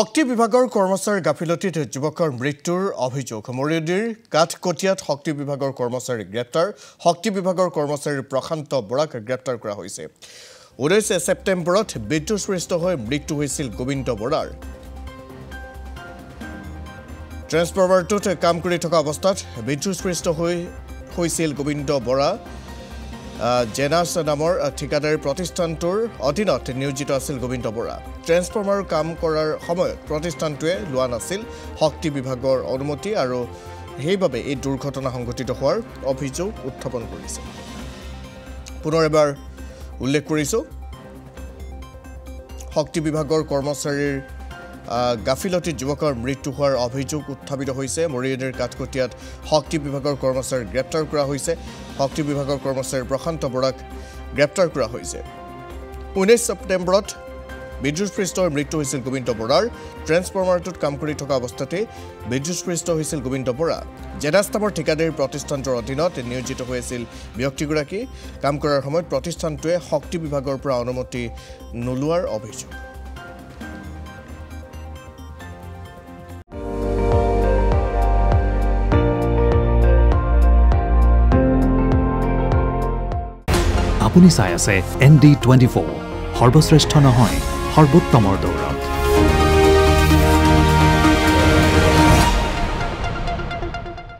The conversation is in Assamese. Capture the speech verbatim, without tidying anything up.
Hokti Bibhagor Kormosar Gafilotit Jubokor Mritur Obhijog Moridir, Kat Kotiat Hokti Bibhagor Kormosar Greptar, Hokti Bibhagor Kormosar Prakhanto Borak Greptar Kora Hoise. Udese Septemberot Bitusristo Hoy Mritu Hoisil Gobindo Borar. Transformer Tut Kam Kuri Toka Bostat, Bitusristo Hoy Hoisil Gobindo Bora. Genus নামৰ ঠিকাদাৰী প্ৰতিষ্ঠানটোৰ অধীনত নিয়োজিত আছিল গোবিন্দ বৰা ট্ৰান্সফৰ্মাৰ কাম কৰাৰ সময়ত প্ৰতিষ্ঠানটোৱে লোৱা নাছিল হক্তি বিভাগৰ অনুমতি আৰু হেইভাবে এই দুৰ্ঘটনা সংঘটিত হোৱাৰ অভিযোগ উত্থাপন কৰিছে পুনৰ এবাৰ উল্লেখ কৰিছো হক্তি বিভাগৰ কৰ্মচাৰীৰ গাফিলতি যুৱকৰ মৃত্যু হোৱাৰ অভিযোগ উত্থাপিত হৈছে মৰিয়দৰ কাটকটিয়াত হক্তি বিভাগৰ কৰ্মচাৰী গ্ৰেপ্তাৰ কৰা হৈছে হক্তি বিভাগৰ কৰ্মচাৰী প্ৰশান্ত বৰাক গ্ৰেপ্তাৰ কৰা হৈছে ঊনৈশ ছেপ্টেম্বৰত বিদ্যুৎস্পৃষ্টৰ মৃত্যু হৈছিল গোবিন্দ বৰাৰ ট্ৰান্সফৰ্মাৰটোত কাম কৰি থকা অৱস্থাতে বিদ্যুৎস্পৃষ্ট হৈছিল গোবিন্দ বৰা জেনাস্তামৰ ঠিকাদাৰী প্ৰতিষ্ঠানটোৰ অধীনত নিয়োজিত হৈছিল ব্যক্তিগৰাকী কাম কৰাৰ সময়ত প্ৰতিষ্ঠানটোৱে হক্তি বিভাগৰ পৰা অনুমতি নলোৱাৰ অভিযোগ আপুনি চাই আছে এন ডি টুৱেণ্টি ফ'ৰ সৰ্বশ্ৰেষ্ঠ নহয় সৰ্বোত্তমৰ দৌৰত